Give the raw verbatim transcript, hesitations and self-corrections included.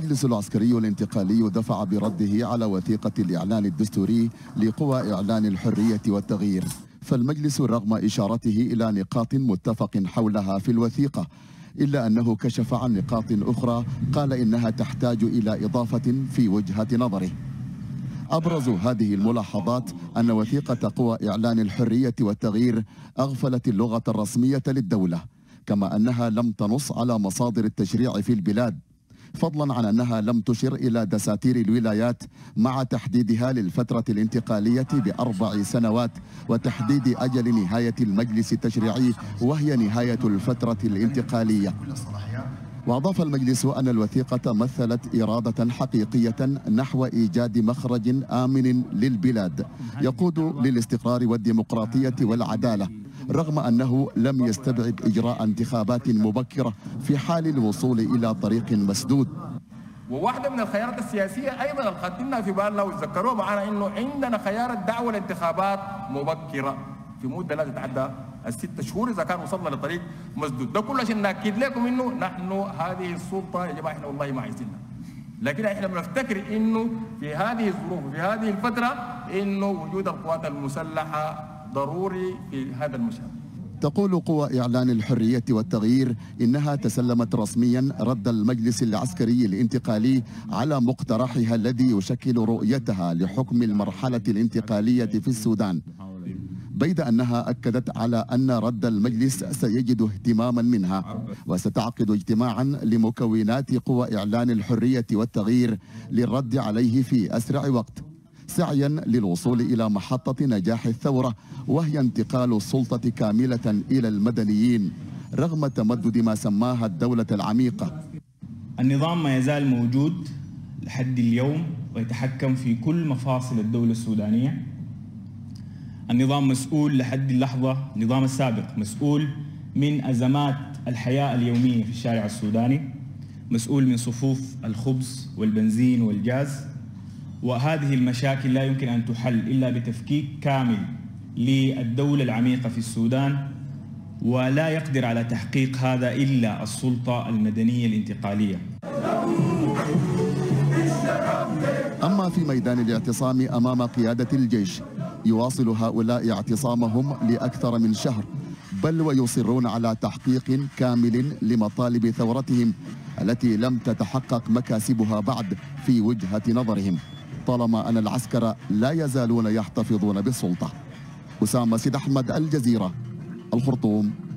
المجلس العسكري الانتقالي دفع برده على وثيقة الإعلان الدستوري لقوى إعلان الحرية والتغيير، فالمجلس رغم إشارته إلى نقاط متفق حولها في الوثيقة إلا أنه كشف عن نقاط أخرى قال إنها تحتاج إلى إضافة في وجهة نظره. أبرز هذه الملاحظات أن وثيقة قوى إعلان الحرية والتغيير أغفلت اللغة الرسمية للدولة، كما أنها لم تنص على مصادر التشريع في البلاد، فضلا عن أنها لم تشر إلى دساتير الولايات مع تحديدها للفترة الانتقالية بأربع سنوات وتحديد أجل نهاية المجلس التشريعي وهي نهاية الفترة الانتقالية. وأضاف المجلس أن الوثيقة مثلت إرادة حقيقية نحو إيجاد مخرج آمن للبلاد يقود للاستقرار والديمقراطية والعدالة، رغم أنه لم يستبعد إجراء انتخابات مبكرة في حال الوصول إلى طريق مسدود. وواحدة من الخيارات السياسية أيضا اللي قدمناها في بالنا وتذكروها معنا إنه عندنا خيار الدعوة لانتخابات مبكرة في مدة لا تتعدى الست شهور إذا كان وصلنا لطريق مسدود. ده كل شيء نأكد لكم إنه نحن هذه السلطة يا جماعة إحنا والله ما عايزينها، لكن إحنا بنفتكر إنه في هذه الظروف وفي هذه الفترة إنه وجود القوات المسلحة ضروري في هذا المشهد. تقول قوى إعلان الحرية والتغيير إنها تسلمت رسميا رد المجلس العسكري الانتقالي على مقترحها الذي يشكل رؤيتها لحكم المرحلة الانتقالية في السودان، بيد أنها أكدت على أن رد المجلس سيجد اهتماما منها، وستعقد اجتماعا لمكونات قوى إعلان الحرية والتغيير للرد عليه في أسرع وقت، سعيا للوصول إلى محطة نجاح الثورة وهي انتقال السلطة كاملة إلى المدنيين رغم تمدد ما سماها الدولة العميقة. النظام ما يزال موجود لحد اليوم ويتحكم في كل مفاصل الدولة السودانية. النظام مسؤول لحد اللحظة، النظام السابق مسؤول من أزمات الحياة اليومية في الشارع السوداني، مسؤول من صفوف الخبز والبنزين والجاز، وهذه المشاكل لا يمكن أن تحل إلا بتفكيك كامل للدولة العميقة في السودان، ولا يقدر على تحقيق هذا إلا السلطة المدنية الانتقالية. أما في ميدان الاعتصام أمام قيادة الجيش يواصل هؤلاء اعتصامهم لأكثر من شهر، بل ويصرون على تحقيق كامل لمطالب ثورتهم التي لم تتحقق مكاسبها بعد في وجهة نظرهم، طالما أن العسكر لا يزالون يحتفظون بالسلطة. أسامة سيد أحمد، الجزيرة، الخرطوم.